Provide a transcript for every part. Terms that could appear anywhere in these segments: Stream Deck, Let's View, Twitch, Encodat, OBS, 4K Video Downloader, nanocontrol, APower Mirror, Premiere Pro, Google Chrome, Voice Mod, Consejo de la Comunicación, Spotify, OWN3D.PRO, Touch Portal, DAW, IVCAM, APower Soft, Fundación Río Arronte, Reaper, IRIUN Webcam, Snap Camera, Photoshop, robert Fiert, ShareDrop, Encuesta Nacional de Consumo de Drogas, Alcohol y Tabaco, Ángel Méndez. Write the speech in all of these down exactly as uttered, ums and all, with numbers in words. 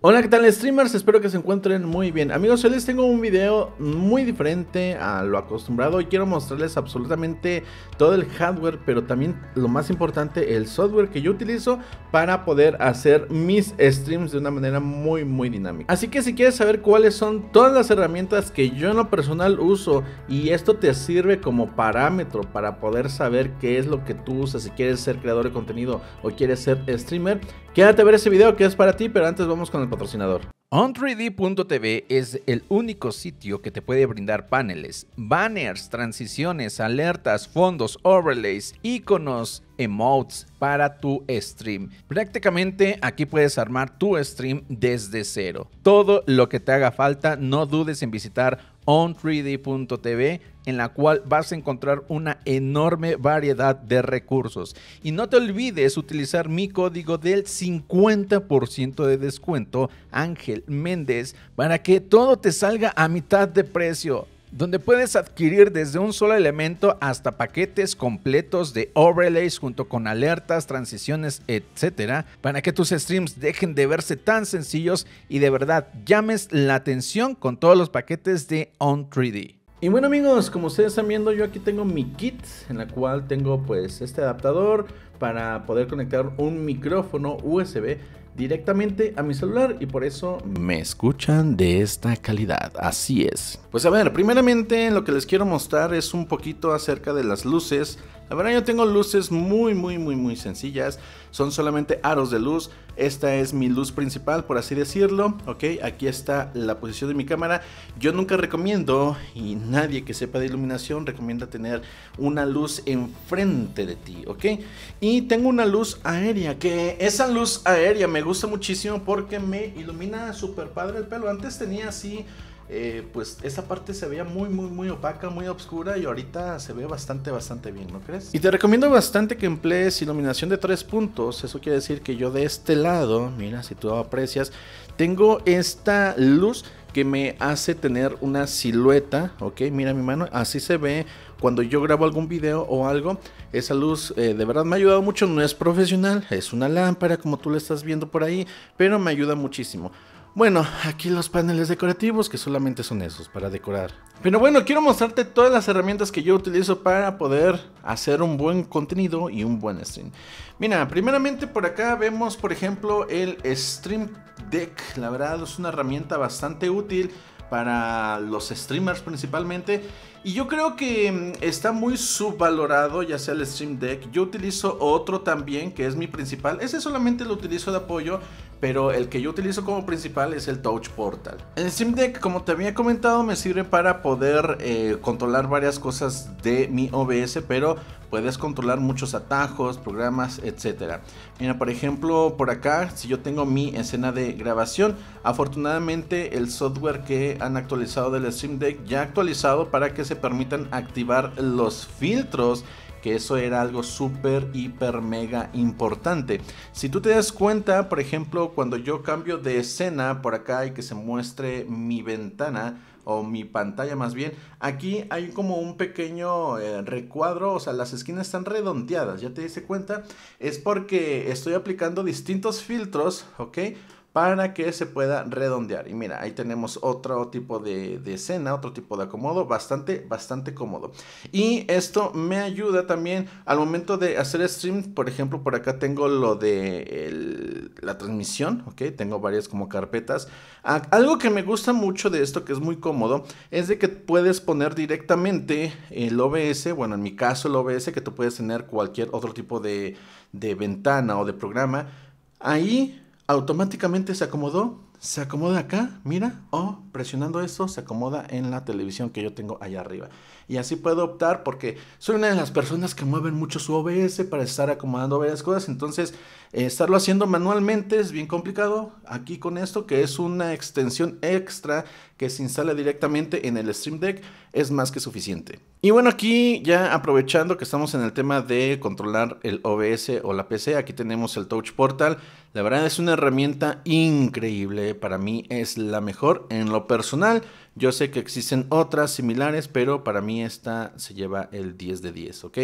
Hola, ¿qué tal, streamers? Espero que se encuentren muy bien. Amigos, hoy les tengo un video muy diferente a lo acostumbrado y quiero mostrarles absolutamente todo el hardware, pero también lo más importante, el software que yo utilizo para poder hacer mis streams de una manera muy, muy dinámica. Así que si quieres saber cuáles son todas las herramientas que yo en lo personal uso y esto te sirve como parámetro para poder saber qué es lo que tú usas, si quieres ser creador de contenido o quieres ser streamer, quédate a ver ese video que es para ti, pero antes vamos con el patrocinador. O W N tres D punto T V es el único sitio que te puede brindar paneles, banners, transiciones, alertas, fondos, overlays, iconos, emotes para tu stream. Prácticamente aquí puedes armar tu stream desde cero. Todo lo que te haga falta, no dudes en visitar O W N tres D punto T V, en la cual vas a encontrar una enorme variedad de recursos. Y no te olvides utilizar mi código del cincuenta por ciento de descuento, Ángel Méndez, para que todo te salga a mitad de precio, donde puedes adquirir desde un solo elemento hasta paquetes completos de overlays junto con alertas, transiciones, etcétera, para que tus streams dejen de verse tan sencillos y de verdad llames la atención con todos los paquetes de O W N tres D. Y bueno, amigos, como ustedes están viendo, yo aquí tengo mi kit en la cual tengo pues este adaptador para poder conectar un micrófono U S B directamente a mi celular y por eso me escuchan de esta calidad, así es. Pues a ver, primeramente lo que les quiero mostrar es un poquito acerca de las luces. La verdad yo tengo luces muy muy muy muy sencillas, son solamente aros de luz. Esta es mi luz principal, por así decirlo, ok. Aquí está la posición de mi cámara. Yo nunca recomiendo, y nadie que sepa de iluminación recomienda tener una luz enfrente de ti, ok. Y tengo una luz aérea, que esa luz aérea me gusta Me gusta muchísimo porque me ilumina súper padre el pelo. Antes tenía así, eh, pues esa parte se veía muy muy muy opaca, muy oscura, y ahorita se ve bastante bastante bien, ¿no crees? Y te recomiendo bastante que emplees iluminación de tres puntos. Eso quiere decir que yo de este lado, mira, si tú aprecias, tengo esta luz que me hace tener una silueta, ok, mira mi mano, así se ve cuando yo grabo algún video o algo. Esa luz eh, de verdad me ha ayudado mucho, no es profesional, es una lámpara como tú la estás viendo por ahí, pero me ayuda muchísimo. Bueno, aquí los paneles decorativos, que solamente son esos para decorar. Pero bueno, quiero mostrarte todas las herramientas que yo utilizo para poder hacer un buen contenido y un buen stream. Mira, primeramente por acá vemos por ejemplo el Stream Deck. La verdad es una herramienta bastante útil para los streamers principalmente, y yo creo que está muy subvalorado, ya sea el Stream Deck. Yo utilizo otro también que es mi principal, ese solamente lo utilizo de apoyo, pero el que yo utilizo como principal es el Touch Portal. El Stream Deck, como te había comentado, me sirve para poder eh, controlar varias cosas de mi O B S, pero puedes controlar muchos atajos, programas, etcétera. Mira, por ejemplo, por acá, si yo tengo mi escena de grabación, afortunadamente el software que han actualizado del Stream Deck ya ha actualizado para que se permitan activar los filtros, que eso era algo súper, hiper, mega importante. Si tú te das cuenta, por ejemplo, cuando yo cambio de escena por acá y que se muestre mi ventana o mi pantalla más bien, aquí hay como un pequeño eh, recuadro, o sea, las esquinas están redondeadas, ya te diste cuenta, es porque estoy aplicando distintos filtros, ok, para que se pueda redondear. Y mira, ahí tenemos otro tipo de, de escena, otro tipo de acomodo, bastante, bastante cómodo. Y esto me ayuda también al momento de hacer stream. Por ejemplo, por acá tengo lo de el, la transmisión, ok, tengo varias como carpetas. Algo que me gusta mucho de esto, que es muy cómodo, es de que puedes poner directamente el O B S, bueno, en mi caso el O B S, que tú puedes tener cualquier otro tipo de, de ventana o de programa, ahí automáticamente se acomodó, se acomoda acá, mira, o oh, presionando esto se acomoda en la televisión que yo tengo allá arriba. Y así puedo optar, porque soy una de las personas que mueven mucho su O B S para estar acomodando varias cosas, entonces eh, estarlo haciendo manualmente es bien complicado. Aquí con esto, que es una extensión extra que se instala directamente en el Stream Deck, es más que suficiente. Y bueno, aquí ya aprovechando que estamos en el tema de controlar el O B S o la P C, aquí tenemos el Touch Portal. La verdad es una herramienta increíble. que para mí es la mejor en lo personal. Yo sé que existen otras similares, pero para mí esta se lleva el diez de diez, ¿ok?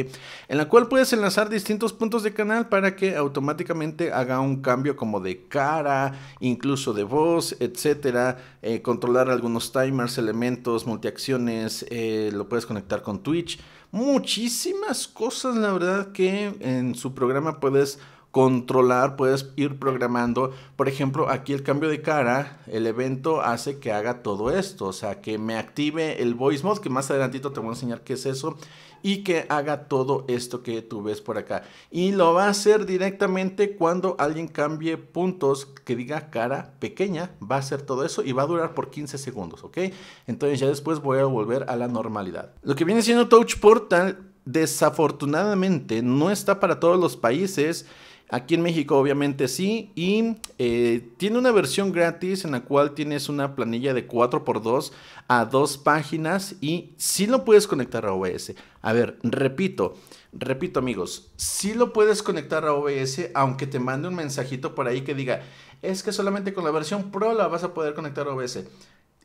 En la cual puedes enlazar distintos puntos de canal para que automáticamente haga un cambio como de cara, incluso de voz, etcétera. Eh, controlar algunos timers, elementos, multiacciones, eh, lo puedes conectar con Twitch. Muchísimas cosas, la verdad, que en su programa puedes controlar, puedes ir programando. Por ejemplo, aquí el cambio de cara, el evento hace que haga todo esto, o sea, que me active el Voice Mod, que más adelantito te voy a enseñar qué es eso, y que haga todo esto que tú ves por acá, y lo va a hacer directamente cuando alguien cambie puntos, que diga cara pequeña, va a hacer todo eso y va a durar por quince segundos, ¿ok? Entonces ya después voy a volver a la normalidad. Lo que viene siendo Touch Portal, desafortunadamente no está para todos los países. Aquí en México obviamente sí, y eh, tiene una versión gratis en la cual tienes una planilla de cuatro por dos a dos páginas y sí lo puedes conectar a O B S. A ver, repito, repito amigos, sí lo puedes conectar a O B S, aunque te mande un mensajito por ahí que diga, es que solamente con la versión Pro la vas a poder conectar a O B S.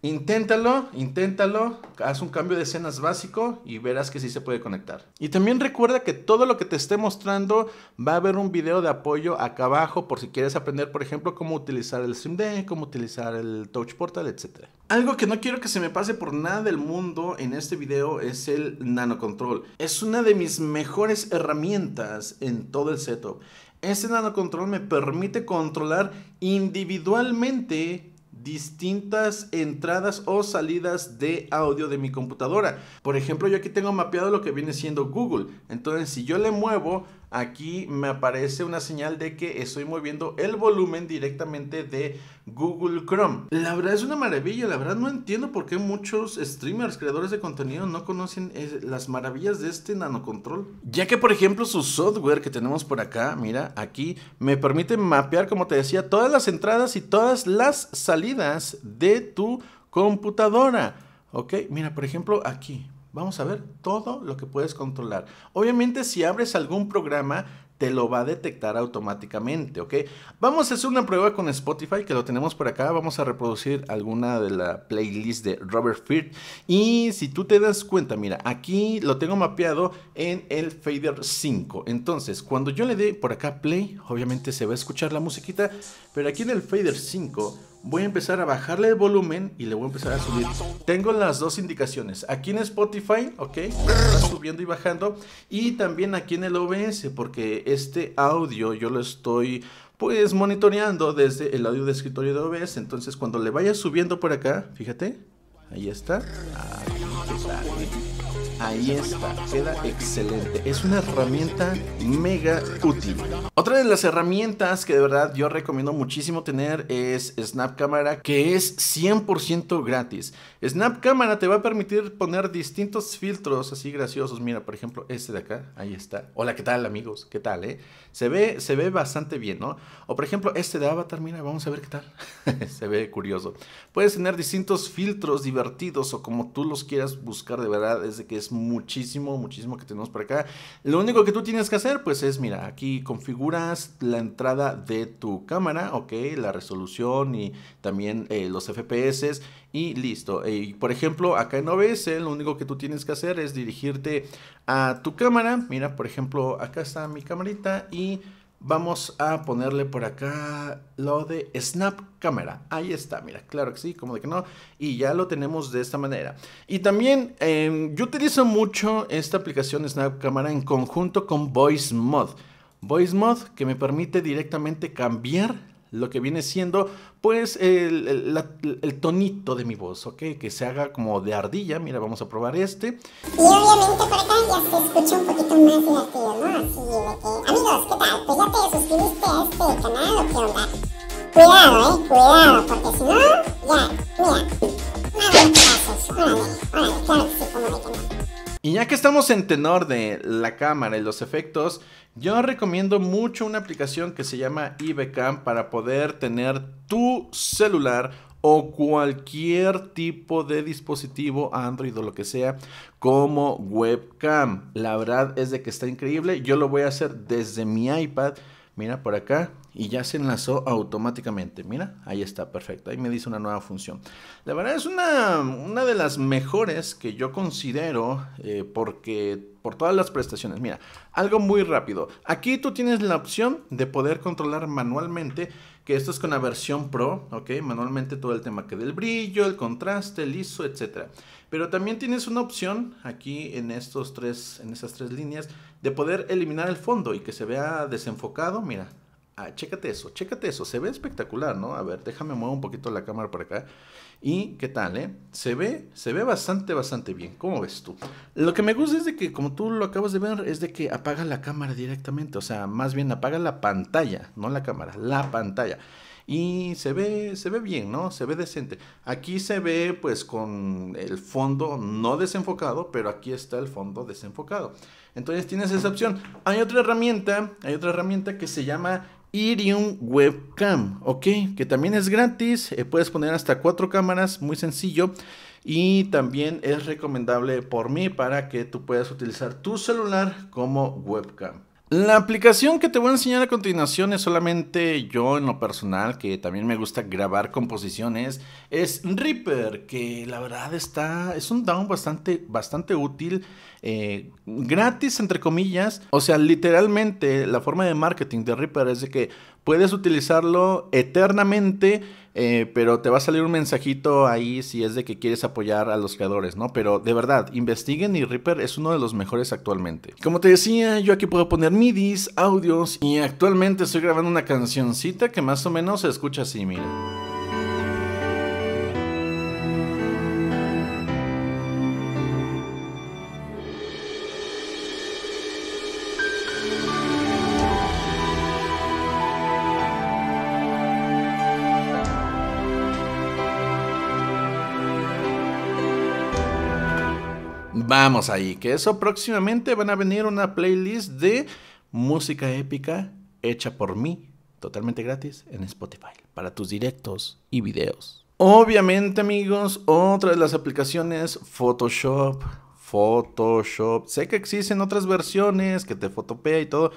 Inténtalo, inténtalo, haz un cambio de escenas básico y verás que sí se puede conectar. Y también recuerda que todo lo que te esté mostrando va a haber un video de apoyo acá abajo por si quieres aprender, por ejemplo, cómo utilizar el Stream Deck, cómo utilizar el Touch Portal, etcétera. Algo que no quiero que se me pase por nada del mundo en este video es el nanocontrol. Es una de mis mejores herramientas en todo el setup. Este nanocontrol me permite controlar individualmente distintas entradas o salidas de audio de mi computadora. Por ejemplo, yo aquí tengo mapeado lo que viene siendo Google. Entonces, si yo le muevo, aquí me aparece una señal de que estoy moviendo el volumen directamente de Google Chrome. La verdad es una maravilla, la verdad no entiendo por qué muchos streamers, creadores de contenido no conocen las maravillas de este nanocontrol. Ya que por ejemplo su software que tenemos por acá, mira, aquí me permite mapear, como te decía, todas las entradas y todas las salidas de tu computadora. Ok, mira por ejemplo aquí. Vamos a ver todo lo que puedes controlar. Obviamente si abres algún programa te lo va a detectar automáticamente, ¿ok? Vamos a hacer una prueba con Spotify, que lo tenemos por acá. Vamos a reproducir alguna de la playlist de Robert Fiert. Y si tú te das cuenta, mira, aquí lo tengo mapeado en el fader cinco. Entonces, cuando yo le dé por acá play, obviamente se va a escuchar la musiquita, pero aquí en el fader cinco voy a empezar a bajarle el volumen y le voy a empezar a subir. Tengo las dos indicaciones. Aquí en Spotify, ok, está subiendo y bajando. Y también aquí en el O B S, porque este audio yo lo estoy pues monitoreando desde el audio de escritorio de O B S. Entonces cuando le vaya subiendo por acá, fíjate, ahí está. Ahí está, queda excelente. Es una herramienta mega útil. Otra de las herramientas que de verdad yo recomiendo muchísimo tener es Snap Camera, que es cien por ciento gratis. Snap Camera te va a permitir poner distintos filtros así graciosos. Mira, por ejemplo, este de acá, ahí está. Hola, ¿qué tal, amigos? ¿Qué tal, eh? Se ve, se ve bastante bien, ¿no? O por ejemplo, este de Avatar, mira, vamos a ver qué tal. Se ve curioso. Puedes tener distintos filtros divertidos o como tú los quieras buscar, de verdad, desde que es muchísimo, muchísimo que tenemos por acá. Lo único que tú tienes que hacer, pues es, mira, aquí configuras la entrada de tu cámara, ok, la resolución y también eh, los F P S y listo. Y eh, por ejemplo, acá en O B S, lo único que tú tienes que hacer es dirigirte a tu cámara. Mira, por ejemplo, acá está mi camarita y vamos a ponerle por acá lo de Snap Camera. Ahí está, mira, claro que sí, como de que no. Y ya lo tenemos de esta manera. Y también eh, yo utilizo mucho esta aplicación Snap Camera en conjunto con Voice Mod. Voice Mod que me permite directamente cambiar lo que viene siendo pues el, el, la, el tonito de mi voz, ok, que se haga como de ardilla. Mira, vamos a probar este. Y obviamente por acá ya se escucha un poquito más divertido, ¿no? Así de que, amigos, ¿qué tal? Pues ya te suscribiste a este canal, ¿o qué onda? Cuidado, eh, cuidado, porque si no, ya, mira, nada más. Órale, órale, claro que sí, como de que no. Y ya que estamos en tenor de la cámara y los efectos, yo recomiendo mucho una aplicación que se llama I V CAM para poder tener tu celular o cualquier tipo de dispositivo Android o lo que sea como webcam. La verdad es de que está increíble. Yo lo voy a hacer desde mi iPad. Mira por acá y ya se enlazó automáticamente. Mira, ahí está, perfecto. Ahí me dice una nueva función. La verdad es una, una de las mejores que yo considero eh, porque por todas las prestaciones. Mira, algo muy rápido. Aquí tú tienes la opción de poder controlar manualmente, que esto es con la versión Pro, ¿ok? Manualmente todo el tema que del brillo, el contraste, el I S O, etcétera. Pero también tienes una opción aquí en estos tres, en esas tres líneas, de poder eliminar el fondo y que se vea desenfocado. Mira, ah, chécate eso, chécate eso. Se ve espectacular, ¿no? A ver, déjame mover un poquito la cámara para acá. ¿Y qué tal, eh? Se ve, se ve bastante, bastante bien. ¿Cómo ves tú? Lo que me gusta es de que, como tú lo acabas de ver, es de que apaga la cámara directamente. O sea, más bien apaga la pantalla, no la cámara, la pantalla. Y se ve, se ve bien, ¿no? Se ve decente. Aquí se ve, pues, con el fondo no desenfocado, pero aquí está el fondo desenfocado. Entonces tienes esa opción. Hay otra herramienta, hay otra herramienta que se llama IRIUN Webcam, ok, que también es gratis, eh, puedes poner hasta cuatro cámaras, muy sencillo, y también es recomendable por mí para que tú puedas utilizar tu celular como webcam. La aplicación que te voy a enseñar a continuación es solamente yo en lo personal, que también me gusta grabar composiciones, es Reaper, que la verdad está, es un D A W bastante, bastante útil, eh, gratis entre comillas. O sea, literalmente la forma de marketing de Reaper es de que puedes utilizarlo eternamente, eh, pero te va a salir un mensajito ahí si es de que quieres apoyar a los creadores, ¿no? Pero de verdad, investiguen y Reaper es uno de los mejores actualmente. Como te decía, yo aquí puedo poner midis, audios y actualmente estoy grabando una cancioncita que más o menos se escucha así, miren. Vamos ahí, que eso próximamente van a venir una playlist de música épica hecha por mí, totalmente gratis en Spotify, para tus directos y videos. Obviamente, amigos, otra de las aplicaciones, Photoshop, Photoshop. Sé que existen otras versiones que te fotopea y todo,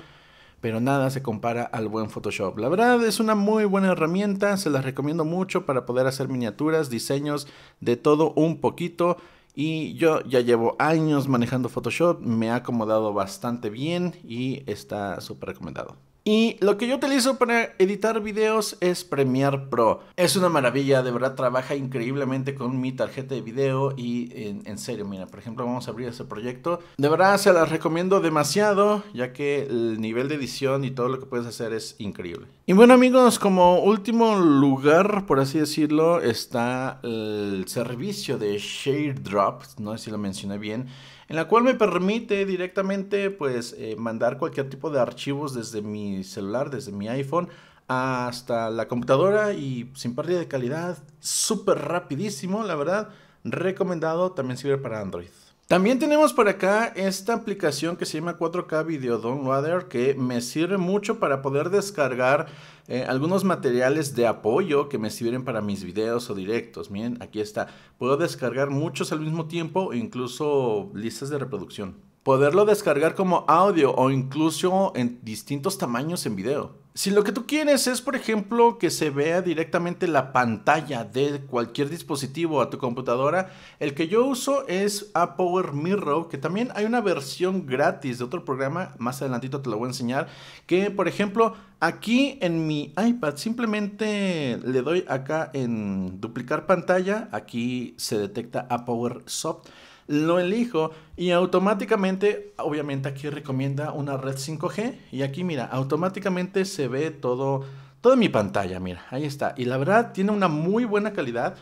pero nada se compara al buen Photoshop. La verdad es una muy buena herramienta, se las recomiendo mucho para poder hacer miniaturas, diseños, de todo un poquito. Y yo ya llevo años manejando Photoshop, me ha acomodado bastante bien y está súper recomendado. Y lo que yo utilizo para editar videos es Premiere Pro. Es una maravilla, de verdad trabaja increíblemente con mi tarjeta de video y en, en serio, mira, por ejemplo, vamos a abrir ese proyecto. De verdad se las recomiendo demasiado, ya que el nivel de edición y todo lo que puedes hacer es increíble. Y bueno, amigos, como último lugar, por así decirlo, está el servicio de ShareDrop, no sé si lo mencioné bien, en la cual me permite directamente, pues, eh, mandar cualquier tipo de archivos desde mi celular, desde mi iPhone, hasta la computadora y sin pérdida de calidad, súper rapidísimo, la verdad, recomendado, también sirve para Android. También tenemos por acá esta aplicación que se llama cuatro K Video Downloader, que me sirve mucho para poder descargar eh, algunos materiales de apoyo que me sirven para mis videos o directos. Miren, aquí está. Puedo descargar muchos al mismo tiempo, incluso listas de reproducción. Poderlo descargar como audio o incluso en distintos tamaños en video. Si lo que tú quieres es, por ejemplo, que se vea directamente la pantalla de cualquier dispositivo a tu computadora, el que yo uso es APower Mirror, que también hay una versión gratis de otro programa, más adelantito te lo voy a enseñar, que por ejemplo, aquí en mi iPad simplemente le doy acá en duplicar pantalla, aquí se detecta APower Soft. Lo elijo y automáticamente, obviamente aquí recomienda una red cinco G y aquí mira, automáticamente se ve todo, toda mi pantalla, mira, ahí está. Y la verdad tiene una muy buena calidad,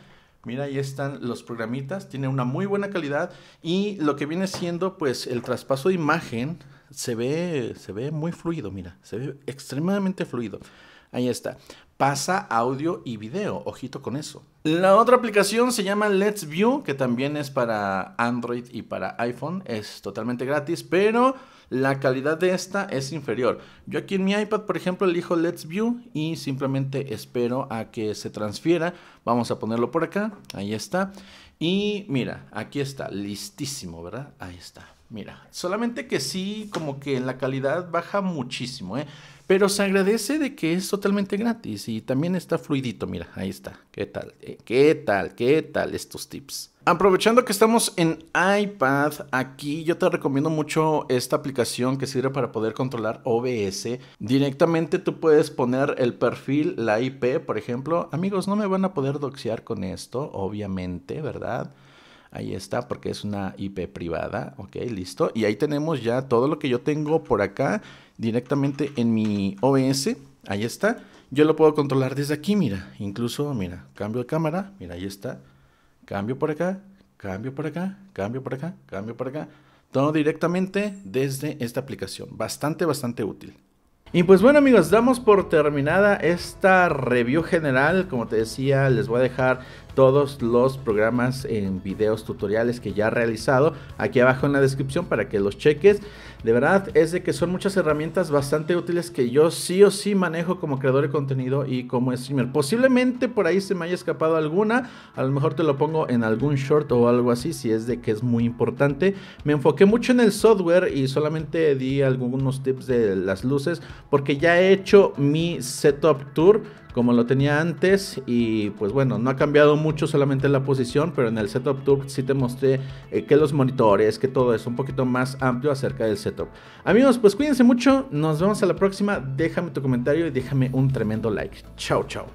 mira, ahí están los programitas, tiene una muy buena calidad y lo que viene siendo pues el traspaso de imagen se ve, se ve muy fluido, mira, se ve extremadamente fluido, ahí está. Pasa audio y video, ojito con eso. La otra aplicación se llama Let's View, que también es para Android y para iPhone. Es totalmente gratis, pero la calidad de esta es inferior. Yo aquí en mi iPad, por ejemplo, elijo Let's View y simplemente espero a que se transfiera. Vamos a ponerlo por acá, ahí está. Y mira, aquí está, listísimo, ¿verdad? Ahí está, mira. Solamente que sí, como que la calidad baja muchísimo, ¿eh? Pero se agradece de que es totalmente gratis y también está fluidito. Mira, ahí está. ¿Qué tal? ¿Qué tal? ¿Qué tal estos tips? Aprovechando que estamos en iPad, aquí yo te recomiendo mucho esta aplicación que sirve para poder controlar O B S. Directamente tú puedes poner el perfil, la I P, por ejemplo. Amigos, no me van a poder doxear con esto, obviamente, ¿verdad? Ahí está, porque es una I P privada. Ok, listo. Y ahí tenemos ya todo lo que yo tengo por acá directamente en mi O B S. Ahí está. Yo lo puedo controlar desde aquí, mira. Incluso, mira, cambio de cámara. Mira, ahí está. Cambio por acá, cambio por acá, cambio por acá, cambio por acá. Todo directamente desde esta aplicación. Bastante, bastante útil. Y pues bueno, amigos, damos por terminada esta review general. Como te decía, les voy a dejar todos los programas en videos tutoriales que ya he realizado aquí abajo en la descripción para que los cheques. De verdad es de que son muchas herramientas bastante útiles que yo sí o sí manejo como creador de contenido y como streamer. Posiblemente por ahí se me haya escapado alguna. A lo mejor te lo pongo en algún short o algo así, si es de que es muy importante. Me enfoqué mucho en el software y solamente di algunos tips de las luces, porque ya he hecho mi setup tour como lo tenía antes y pues bueno, no ha cambiado mucho, solamente la posición, pero en el setup tour sí te mostré eh, que los monitores, que todo es un poquito más amplio acerca del setup. Amigos, pues cuídense mucho, nos vemos a la próxima, déjame tu comentario y déjame un tremendo like. Chao, chao.